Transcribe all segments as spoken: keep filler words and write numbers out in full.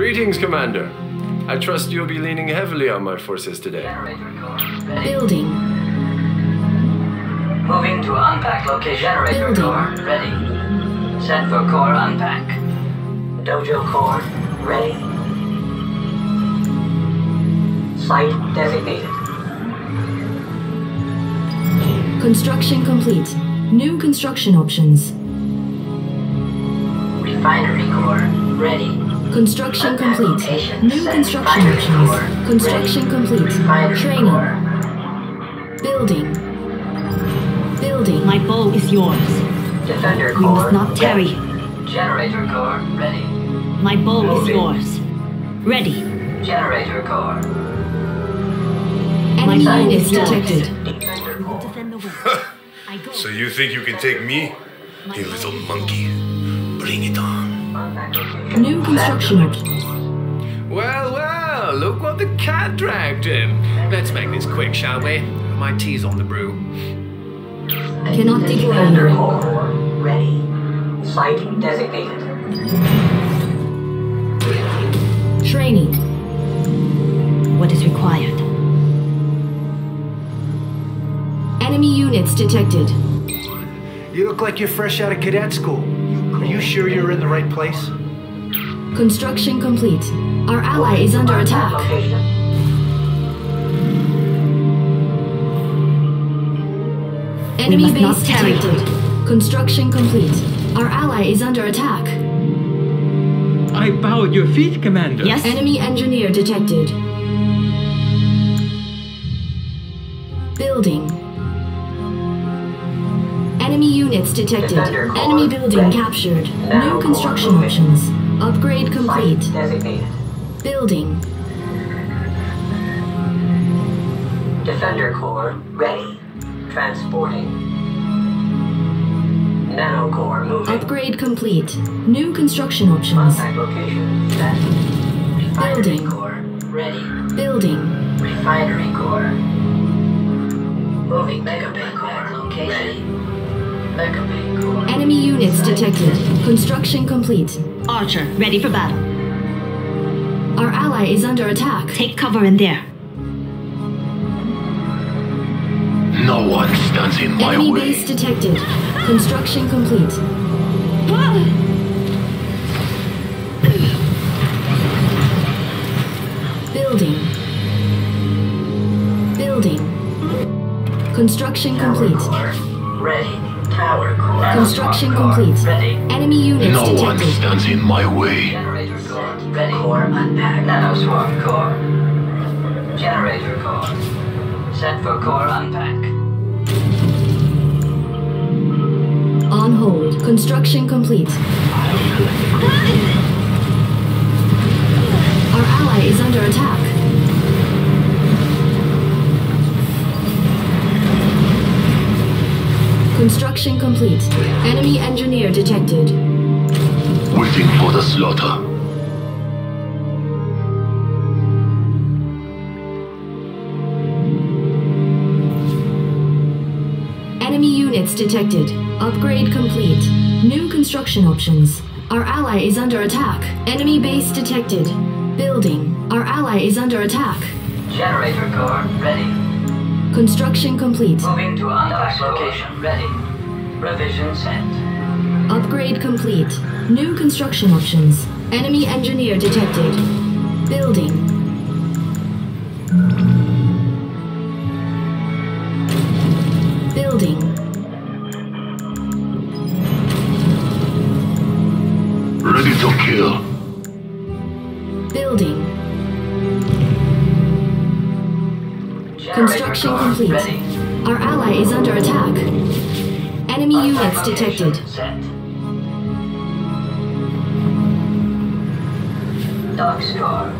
Greetings, Commander. I trust you'll be leaning heavily on my forces today. Generator building. Moving to unpack location. Generator building. Core ready. Set for core unpack. Dojo core ready. Site designated. Construction complete. New construction options. Refinery core ready. Construction complete. New construction options. Construction complete. Training. Building. Building. My bow is yours. Defender core. We must not tarry. Generator core ready. My bow is yours. Ready. Generator core. Enemy mine is detected. So you think you can take me? You little monkey. Bring it on. New construction options. Well, well, look what the cat dragged in. Let's make this quick, shall we? My tea's on the brew. I cannot dig your own. Ready. Site designated. Training. What is required? Enemy units detected. You look like you're fresh out of cadet school. Are you sure you're in the right place? Construction complete. Our ally is under attack. Enemy base detected. Construction complete. Our ally is under attack. I bow at your feet, Commander. Yes. Enemy engineer detected. Building. Enemy units detected. Enemy building ready. Captured. Now new construction options. Upgrade complete. Building. Defender core ready. Transporting. Nano core moving. Upgrade complete. New construction options. Building. Core ready. Building. Refinery core. Moving megabay core location. Enemy units detected. Construction complete. Archer, ready for battle. Our ally is under attack. Take cover in there. No one stands in my way. Enemy base detected. Construction complete. Building. Building. Construction complete. Ready. Tower core. Construction complete. Ready. Enemy units detected. No one stands in my way. Generator core. Ready. Core unpacked. Nano swap core. Generator core. Set for core unpack. On hold. Construction complete. Our ally is under attack. Construction complete. Enemy engineer detected. Waiting for the slaughter. Enemy units detected. Upgrade complete. New construction options. Our ally is under attack. Enemy base detected. Building. Our ally is under attack. Generator core ready. Construction complete. Moving to unpack location. Ready. Revision set. Upgrade complete. New construction options. Enemy engineer detected. Building. Building. Ready to kill. Building. Construction complete. Ready. Our ally is under attack. Enemy units unpack detected. Set. Dark Star.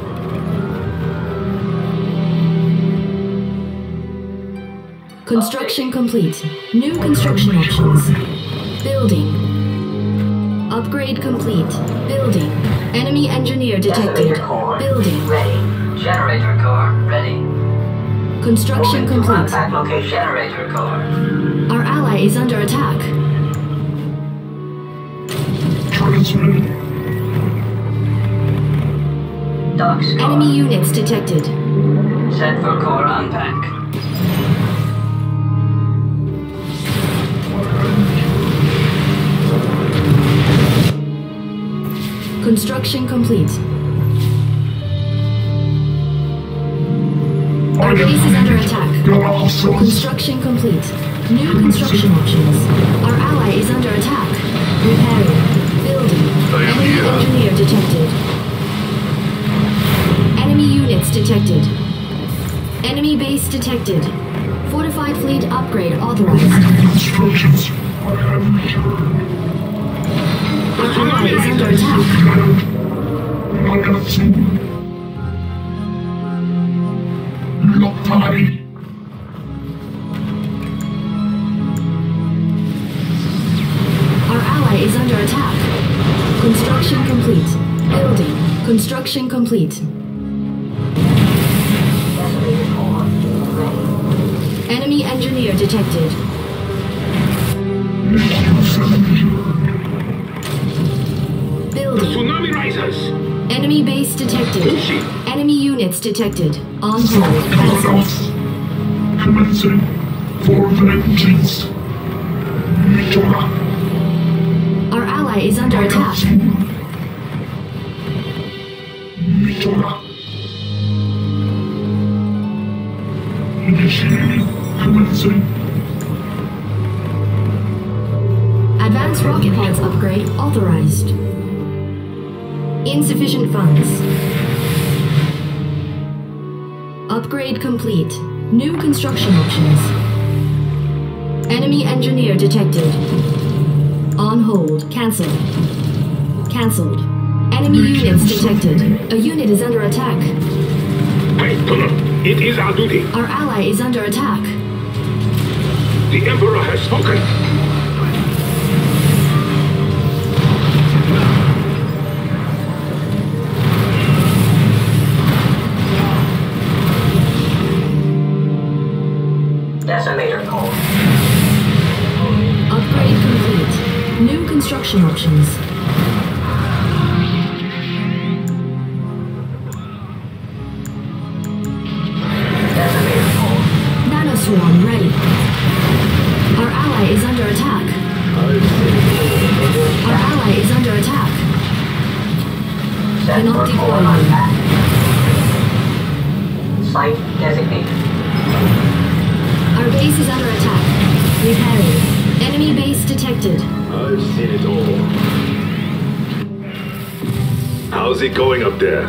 Construction update. Complete. New construction options. Building. Upgrade complete. Building. Enemy engineer detected. Building. Ready. Generator core ready. Construction complete. Our ally is under attack. Transmitting. Dark Scar. Enemy units detected. Set for core unpack. Construction complete. Our base is under attack. Construction complete. New construction options. Our ally is under attack. Repairing. Building. Enemy engineer detected. Enemy units detected. Enemy base detected. Fortified fleet upgrade authorized. Instructions. I am here. Our ally is under attack. Our ally is under attack. Construction complete. Building. Construction complete. Enemy engineer detected. Tsunami risers. Enemy base detected. Enemy units detected. On hold. Passing. Commencing. For vengeance. Our ally is under attack. Initiating. Commencing. Advanced rocket pods upgrade authorized. Insufficient funds. Upgrade complete. New construction options. Enemy engineer detected. On hold. Cancelled. Cancelled. Enemy units detected. A unit is under attack. It is our duty. Our ally is under attack. The Emperor has spoken. Construction options. Nanoswarm ready. Our ally is under attack. Our ally is under attack. Cannot deploy. Site designated. Our base is under attack. Repairing. Enemy base detected. I've seen it all. How's it going up there? A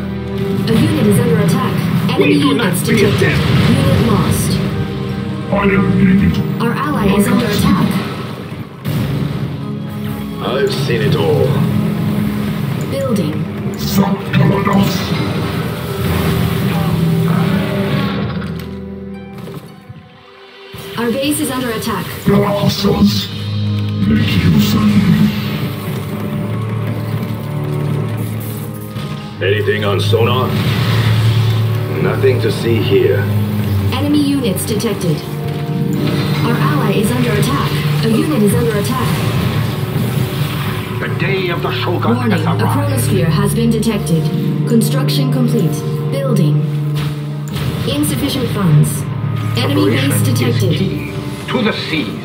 unit is under attack. Enemy units detected. Unit lost. Our ally is under attack. I've seen it all. Building. Our base is under attack. Make use of you. Anything on sonar? Nothing to see here. Enemy units detected. Our ally is under attack. A unit is under attack. The day of the Shogun. Warning, has arrived. A chronosphere has been detected. Construction complete. Building. Insufficient funds. Enemy base detected. To the seas.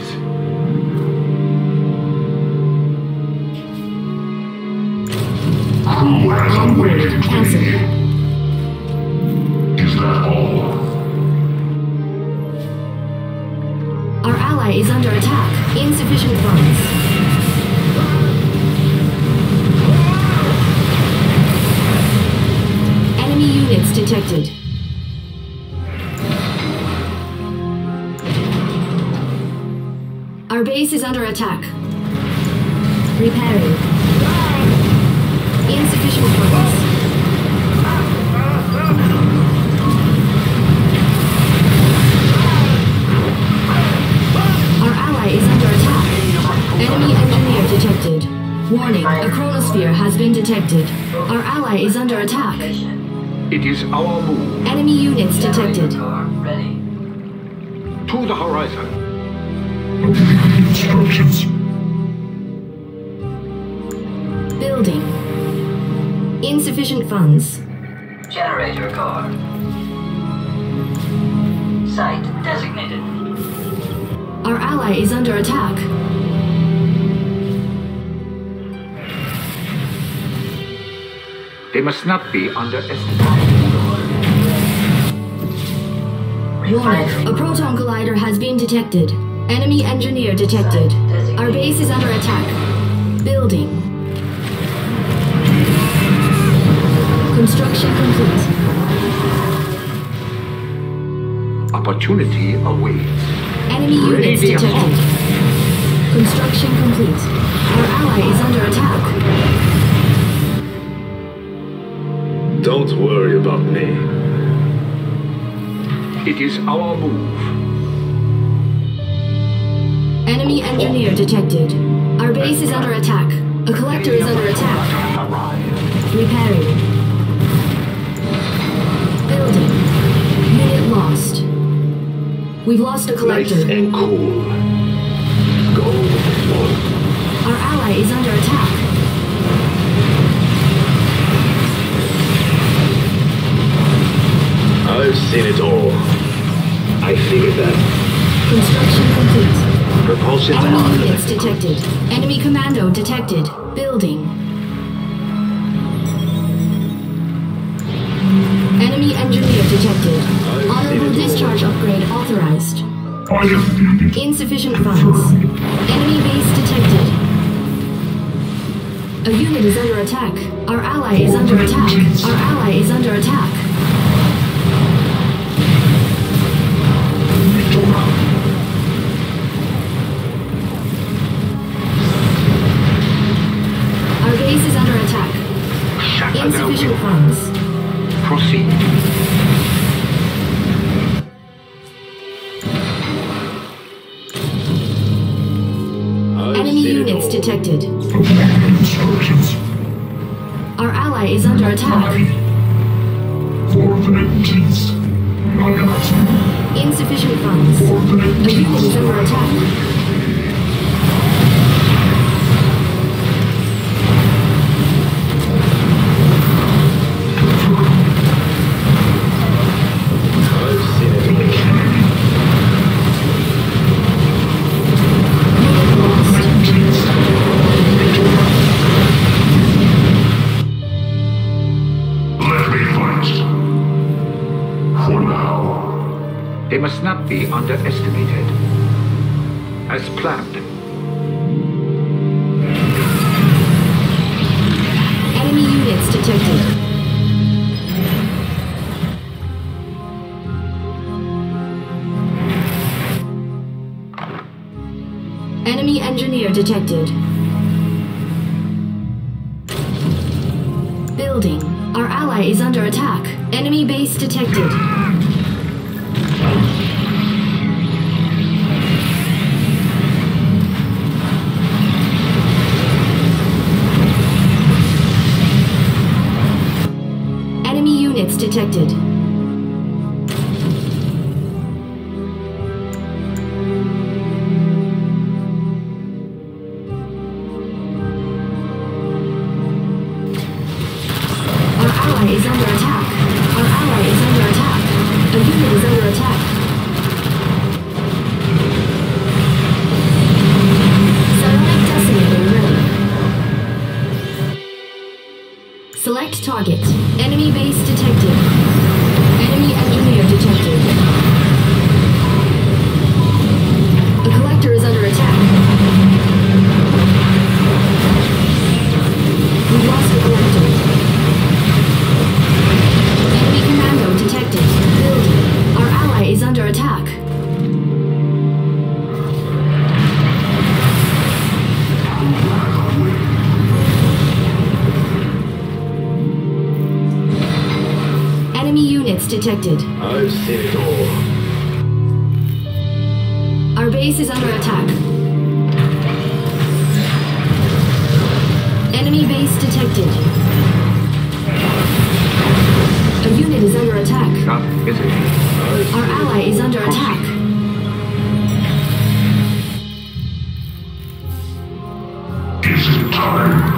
Word cancelled. Is that all? Our ally is under attack. Insufficient funds. Enemy units detected. Our base is under attack. Repairing. Insufficient funds. Our ally is under attack. Enemy engineer detected. Warning, a chronosphere has been detected. Our ally is under attack. It is our move. Enemy units detected. To the horizon. Instructions. Building. Insufficient funds. Generator car. Site designated. Our ally is under attack. They must not be underestimated. Warning. A proton collider has been detected. Enemy engineer detected. Our base is under attack. Building. Construction complete. Opportunity awaits. Enemy units detected. Construction complete. Our ally is under attack. Don't worry about me. It is our move. Enemy engineer detected. Our base is under attack. A collector is under attack. Repairing. Building. Unit lost. We've lost a collector. Nice and cool. Go. Our ally is under attack. I've seen it all. I figured that. Construction complete. Propulsion down. Enemy units detected. Enemy commando detected. Building. Enemy engineer detected. Honorable discharge upgrade authorized. Insufficient funds. Enemy base detected. A unit is under attack. Our ally is under attack. Our ally is under attack. Our base is under attack. Insufficient funds. Proceed. Enemy units detected. Our ally is under attack. For vengeance. Insufficient funds. A unit is under attack. They must not be underestimated. As planned. Enemy units detected. Enemy engineer detected. Building. Our ally is under attack. Enemy base detected. Enemy units detected. Our ally is under attack. Our ally is under attack. A unit is under attack. Satellite decimator ready. Select target. Enemy base detected. Enemy engineer detected. A collector is under attack. We lost the collector. Enemy commando detected. Building. Our ally is under attack. Enemy units detected. I've seen it all. Our base is under attack. Enemy base detected. A unit is under attack. Not busy. Our ally is under attack. Is it time?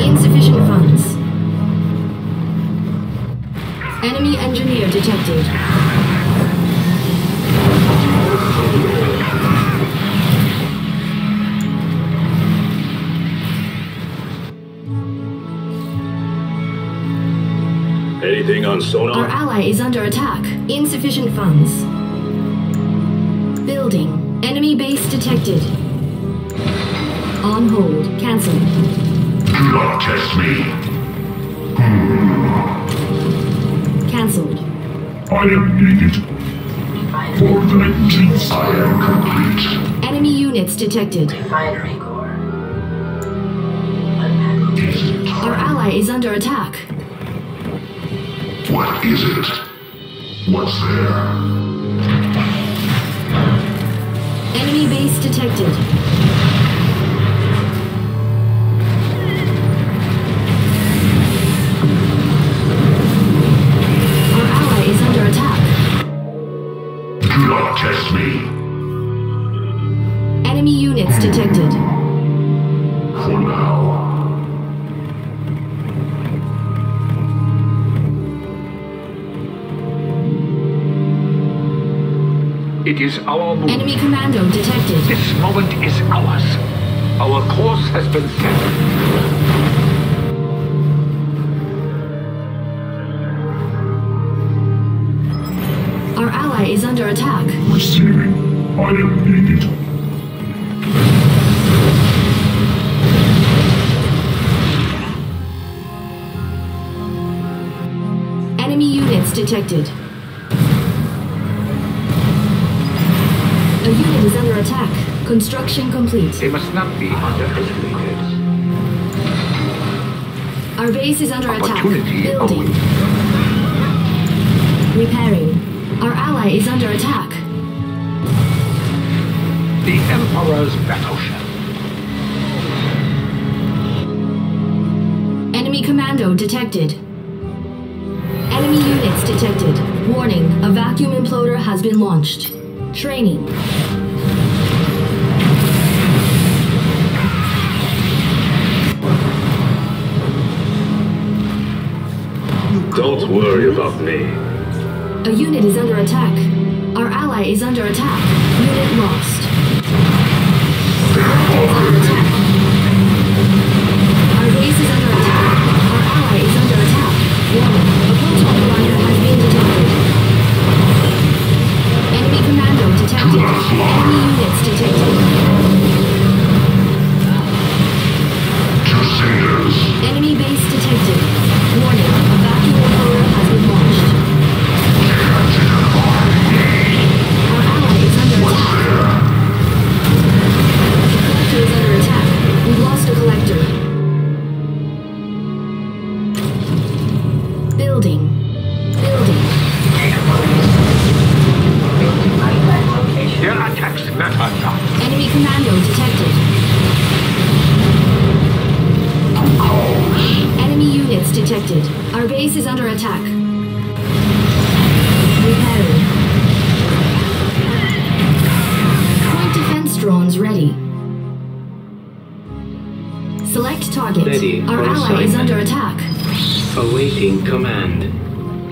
Insufficient engineer detected. Anything on sonar? Our ally is under attack. Insufficient funds. Building. Enemy base detected. On hold. Cancel. Do not test me. Hmm. Cancelled. I am needed. For the nineteenth, I am complete. Enemy units detected. Refinery core. Our ally is under attack. What is it? What's there? Enemy base detected. Test me. Enemy units detected. For now. It is our moment. Enemy commando detected. This moment is ours. Our course has been set. Is under attack. Receiving. I am needed. Enemy units detected. A unit is under attack. Construction complete. They must not be underestimated. Our base is under attack. Building. Repairing. Our ally is under attack. The Emperor's battleship. Enemy commando detected. Enemy units detected. Warning, a vacuum imploder has been launched. Training. Don't worry about me. A unit is under attack. Our ally is under attack. Unit lost. Our base is under attack. Our ally is under attack. Warning. A proton glider has been detected. Enemy commando detected. Enemy units detected. Two cinders. Enemy base detected. Warning. A vacuum order has been launched.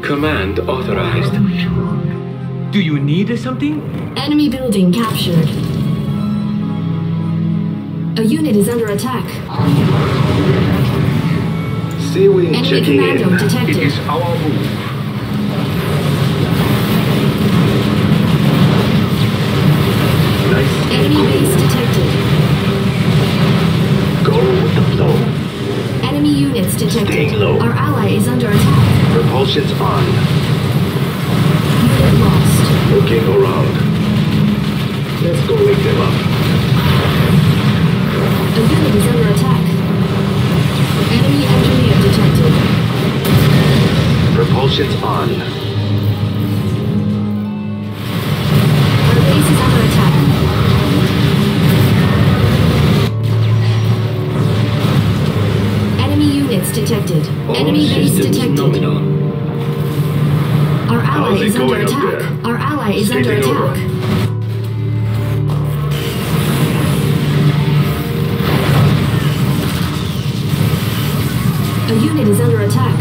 Command authorized. Do you need something? Enemy building captured. A unit is under attack. See we Enemy commando in. detected. It is our move. Nice. Enemy base detected. Go with the flow. Enemy units detected. Stay low. Our ally is under attack. Propulsion's on. Unit lost. Looking around. Let's go wake them up. A unit is under attack. Enemy engineer detected. Propulsion's on. Our base is under attack. Enemy units detected. Enemy base detected. Our ally is under attack. Our ally is under attack. A unit is under attack.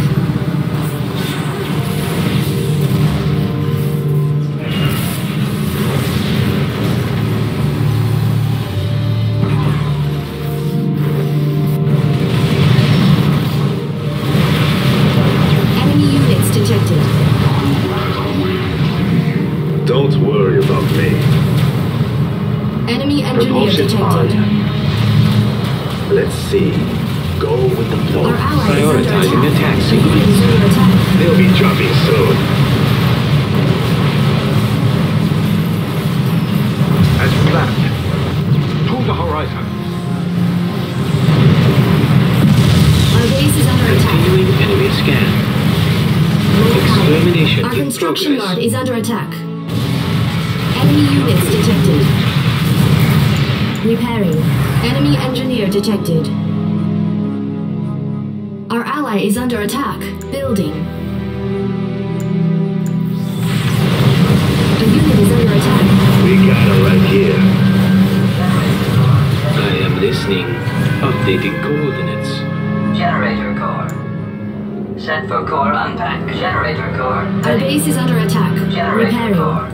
Don't worry about me. Enemy engineer detected. On. Let's see. Go with the flow. Prioritizing attack sequence. They'll be dropping soon. As planned. To the horizon. Our base is under attack. Continuing enemy scan. Extermination. Our construction yard is under attack. Enemy units detected. Repairing. Enemy engineer detected. Our ally is under attack. Building. A unit is under attack. We got her right here. I am listening. Updating coordinates. Generator core. Set for core unpack. Generator core. Our base is under attack. Generator repairing. Core.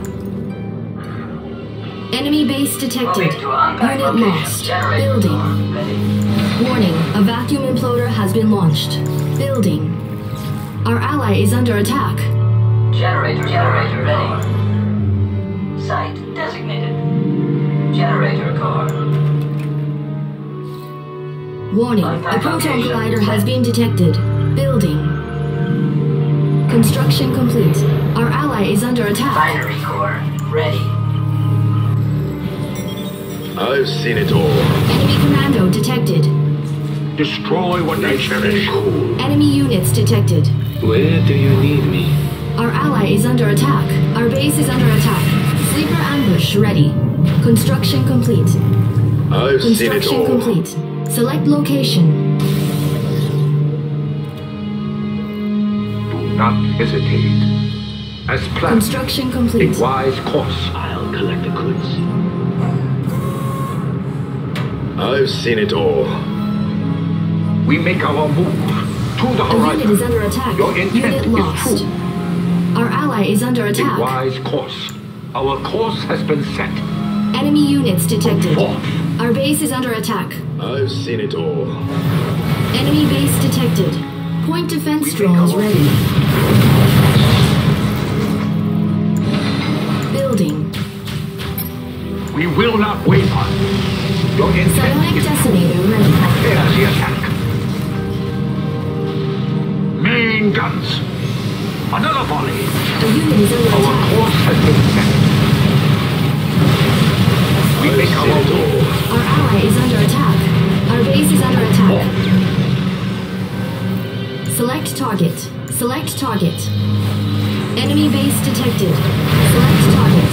Enemy base detected. Unit lost. Generator building. Core. Warning, a vacuum imploder has been launched. Building. Our ally is under attack. Generator, generator ready. Site designated. Generator core. Warning, unpack a proton location. Glider has been detected. Building. Construction complete. Our ally is under attack. Binary core ready. I've seen it all. Enemy commando detected. Destroy what they cherish. Enemy units detected. Where do you need me? Our ally is under attack. Our base is under attack. Sleeper ambush ready. Construction complete. I've seen it all. Construction complete. Select location. Not hesitate. As planned. Construction complete. A wise course. I'll collect the goods. I've seen it all. We make our move to the horizon. Unit is under attack. Your intent lost. Is true. Our ally is under attack. A wise course. Our course has been set. Enemy units detected. Forth. Our base is under attack. I've seen it all. Enemy base detected. Point defense drones ready. Building. We will not waver. Psionic detonator ready. There's the attack. Main guns. Another volley. A unit is under attack. Our course has been set. We make our door. Our ally is under attack. Our base is under attack. Four. Select target. Select target. Enemy base detected. Select target.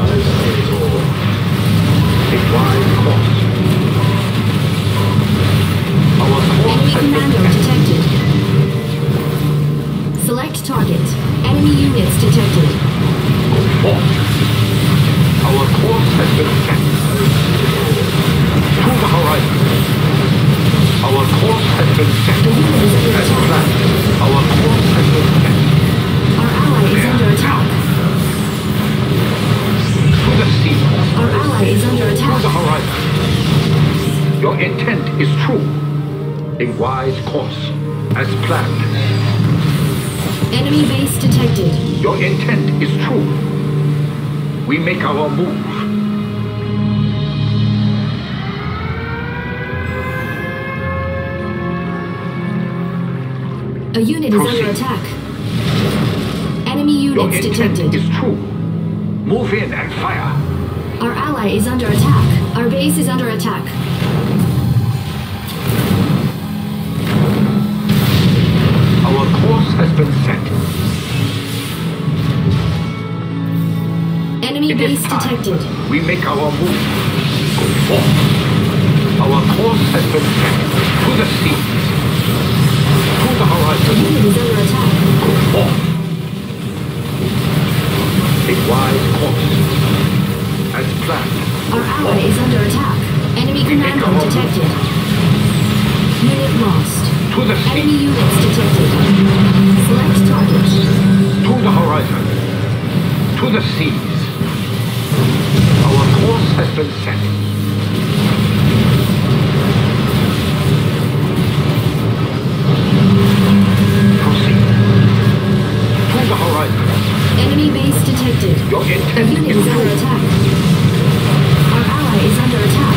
I see it all. A wide course. Our course enemy commando detected. Select target. Enemy units detected. Go forth. Our course has been set. To the horizon. Our course has been set. The unit is under attack. Our course has been set. Our ally is under attack. To the sea. Our ally is under attack. To the horizon. Your intent is true. A wise course, as planned. Enemy base detected. Your intent is true. We make our move. A unit is under attack. Enemy units detected. Your intent is true. Move in and fire. Our ally is under attack. Our base is under attack. Our course has been set. Enemy base detected. We make our move. Go forth. Our course has been set. To the sea. To the horizon. The unit is under attack. Go forth. A wide course. As planned. Our ally is under attack. Enemy commando detected. Unit lost. To the sea. Enemy units detected. Select target. To the horizon. To the seas. Our course has been set. Proceed. To the horizon. Enemy base detected. Your unit is under attack. Our ally is under attack.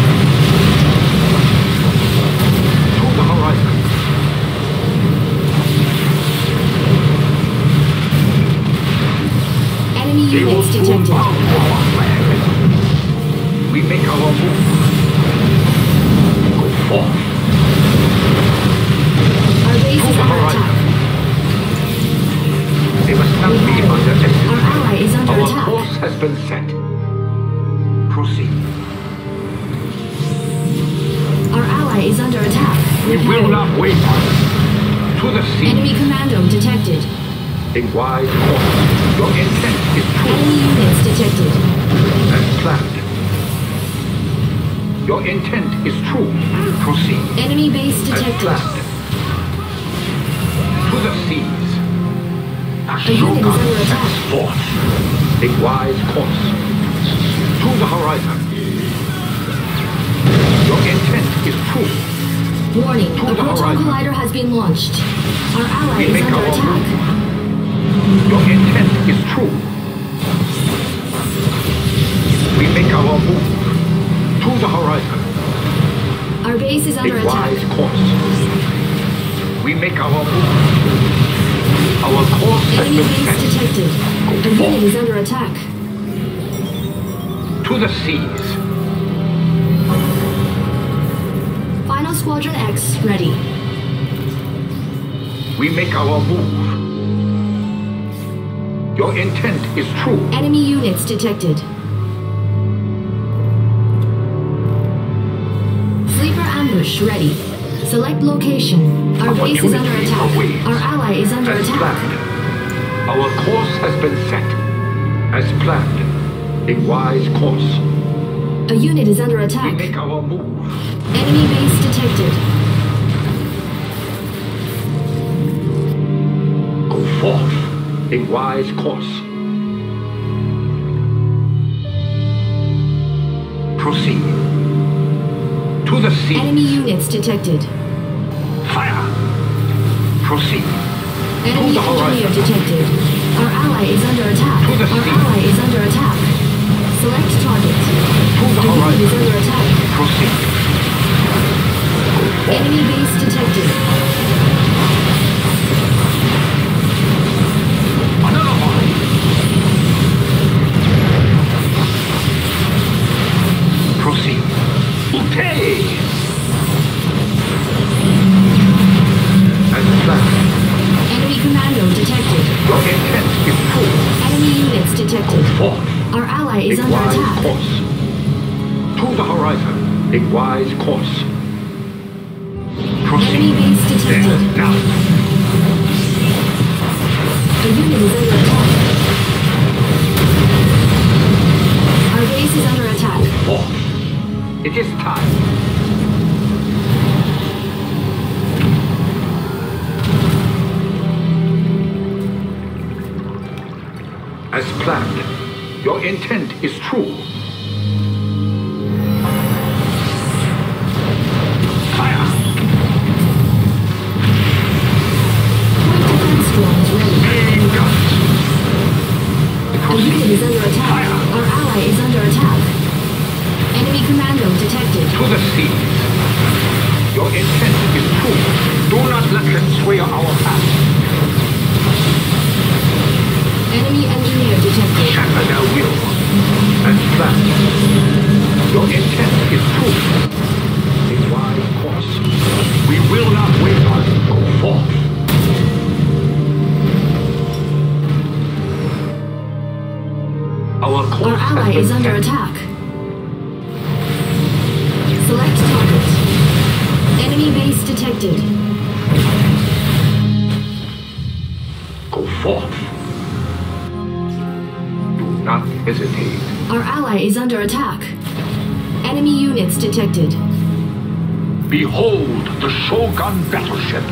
Hold the horizon. Enemy units detected. We make our move. Go forth. They must not be underestimated. Our ally is under attack. Our force has been sent. Proceed. Our ally is under attack. We will not wait. To the sea. Enemy commando detected. A wide course. Your intent is true. Enemy units detected. As planned. Your intent is true. Proceed. Enemy base detected. As planned. To the seas. Ashoka sets forth a wise course to the horizon. Your intent is true. Warning, to a proton collider has been launched. Our ally is under attack. Move. Your intent is true. We make our move to the horizon. Our base is under a attack. A wise course. We make our move. Our course has been set. Detected. A unit is under attack. To the seas. Final Squadron X ready. We make our move. Your intent is true. Enemy units detected. Sleeper ambush ready. Select location. Our, Our base is under attack. Away. Our ally is under As attack. Planned. Our course has been set. As planned. A wise course. A unit is under attack. We make our move. Enemy base detected. Go forth. A wise course. Proceed. To the sea. Enemy units detected. Fire! Proceed. Enemy engineer detected. Our ally is under attack. Our ally is under attack. Select target. The unit is under attack. Proceed. Enemy base detected. Another one. Proceed. Okay! Enemy commando detected. Your intent is true. Enemy units detected. Our ally is under attack. A wise course. To the horizon. A wise course. Proceed. Enemy base detected. There, now. A unit is under attack. Our base is under attack. Forth. It is time. As planned, your intent is true. Fire! Point defense drones ready. Aim guns! Our unit is under attack. Fire. Our ally is under attack. Enemy commando detected. To the sea. Your intent is true. Do not let them sway our path. Enemy engineer detected. Shatter their will. As planned. Your intent is true. A wise course. We will not waver. Go forth. Our course. Our ally is under attack. Select target. Enemy base detected. Go forth. Not hesitate. Our ally is under attack. Enemy units detected. Behold the Shogun battleship.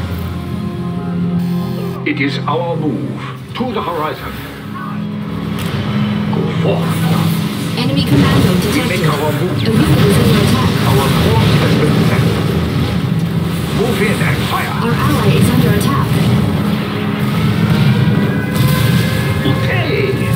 It is our move to the horizon. Go forth. Enemy commando detected. We make our move. A unit is under attack. Our course has been set. Move in and fire. Our ally is under attack. Okay.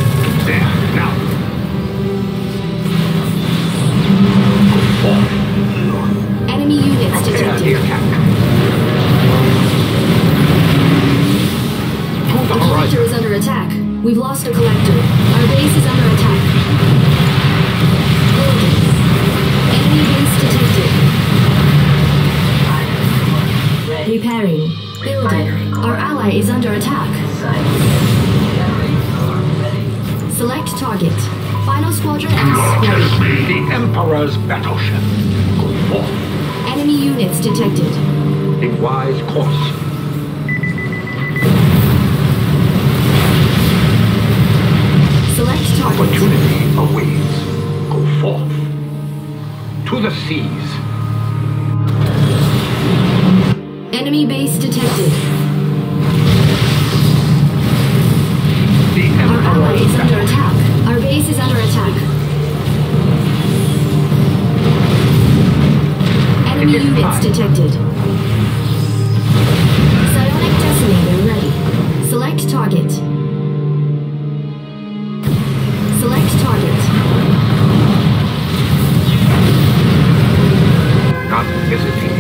Final squadron at its speed. Help me, the Emperor's battleship. Go forth. Enemy units detected. A wise course. Select target. Opportunity awaits. Go forth. To the seas. Enemy base detected. The Emperor Our ally is under attack. Our base is under attack. Enemy units time. detected. Psionic detonator ready. Select target.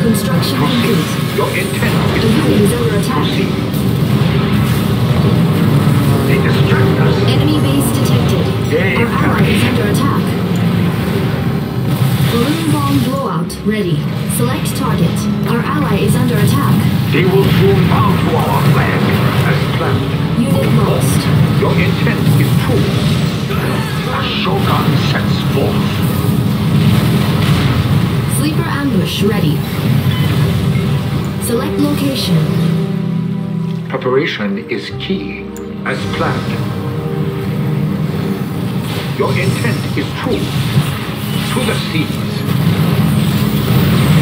Construction complete. Your intent is Enemy is under attack. They distract us. Enemy base detected. They Our ally is under attack. Balloon bomb blowout ready. Select target. Our ally is under attack. They will soon bow to our flag as planned. Unit lost. Your intent is true. A Shogun sets forth. Sleeper ambush ready. Select location. Preparation is key, as planned. Your intent is true. To the seas.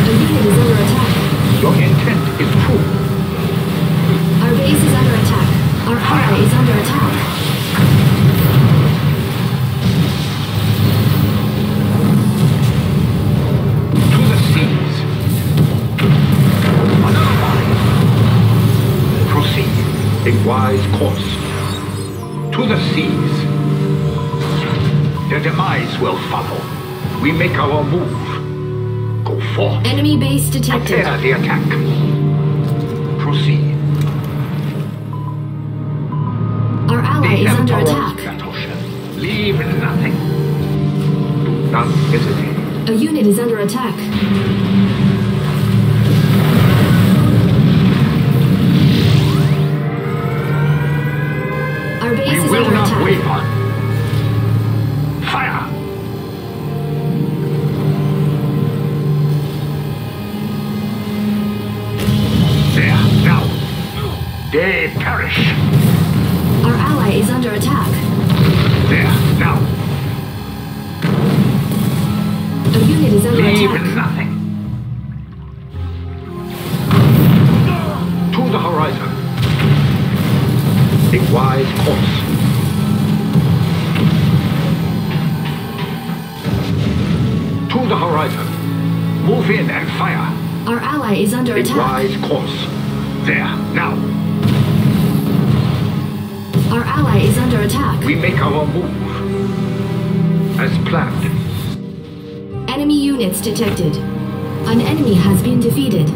The unit is under attack. Your intent is true. Our base is under attack. Our ally is under attack. A wise course. To the seas. Their demise will follow. We make our move. Go forth. Enemy base detected. Prepare the attack. Proceed. Our ally is under attack. Battleship. Leave nothing. Do not hesitate. A unit is under attack. Will not waver. Fire! They are down. They perish. Our ally is under attack. They are down. The unit is under Leave attack. Leave nothing. To the horizon. A wise course. The horizon. Move in and fire. Our ally is under attack. A wise course. There, now. Our ally is under attack. We make our move. As planned. Enemy units detected. An enemy has been defeated.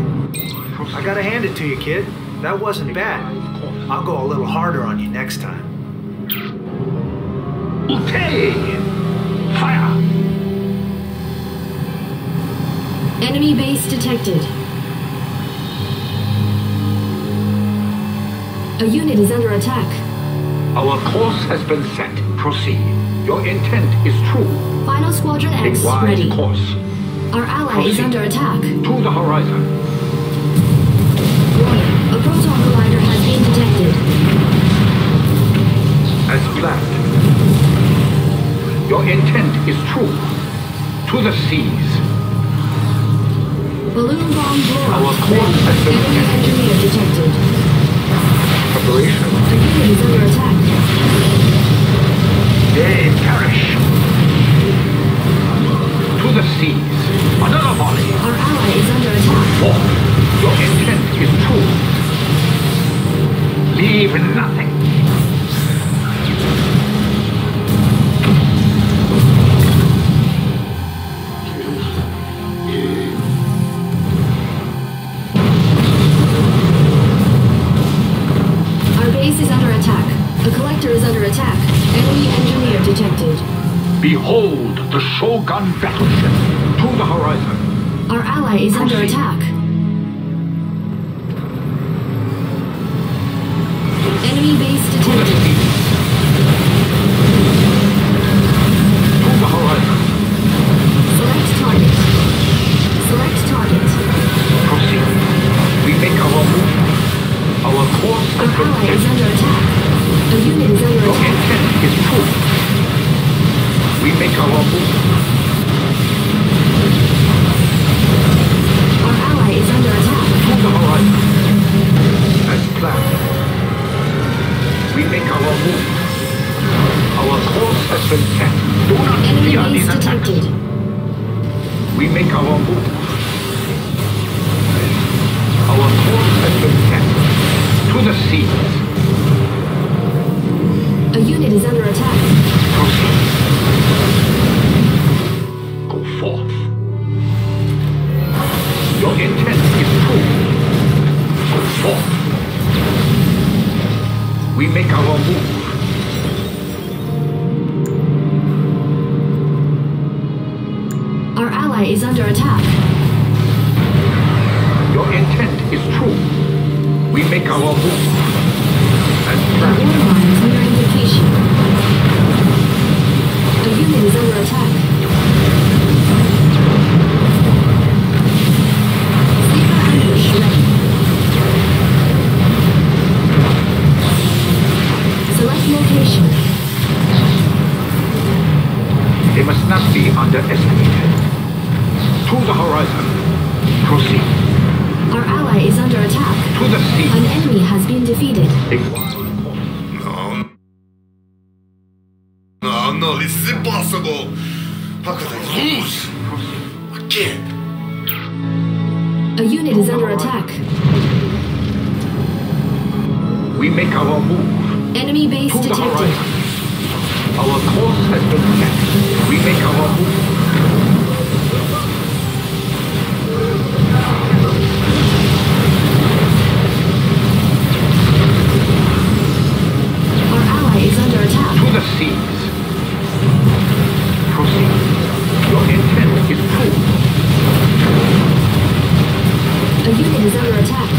I gotta hand it to you, kid. That wasn't bad. I'll go a little harder on you next time. Okay! Fire! Enemy base detected. A unit is under attack. Our course has been set. Proceed. Your intent is true. Final squadron X A wise ready. Course. Our ally Proceed. Is under attack. To the horizon. A proton collider has been detected. As planned. Your intent is true. To the seas. Balloon bomb blowout. Our course has been Enemy engineer detected. Preparation. The unit is under attack. They perish. To the seas. Another volley. Our ally is under attack. War. Your intent is true. Leave nothing. Behold the Shogun battleship. To the horizon. Our ally is Proceed. Under attack. Enemy base detected. We may go on board. Our ally is under attack. All right. As planned. We may go on board. Our course has been kept. Do not be under attack. We may go on board. Our course has been kept. To the sea. A unit is under attack. Proceed. Go forth. Your intent is proved. Go forth. We make our move. Our ally is under attack. Your intent is true. We make our move. And A unit is under attack. Sleeper ambush ready. Select location. They must not be underestimated. To the horizon. Proceed. Our ally is under attack. To the sea. An enemy has been defeated. Ignore. No, this is impossible! How could I lose? I can't! A unit is under attack. We make our move. Enemy base detected. Our course has been set. We make our move. Our ally is under attack. To the sea. A unit is under attack.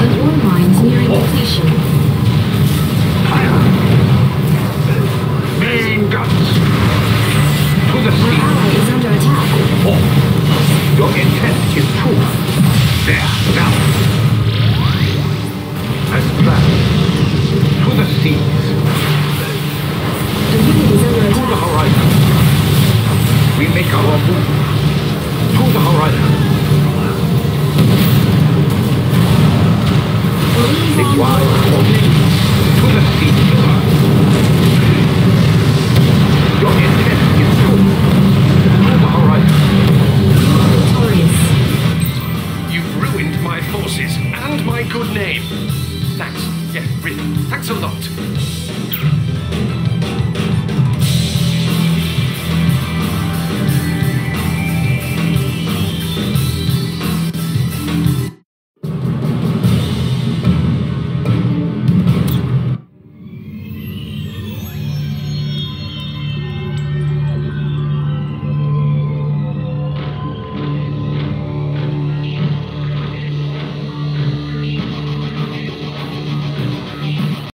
An ore mine's nearing completion. Fire! Main guns! To the sea! Our ally is under attack. Oh. Your intent is true. There, now! As planned. To the seas. The unit is under attack. To the horizon. We make our move. To the horizon. Make wide for me. To the seas. Your intent.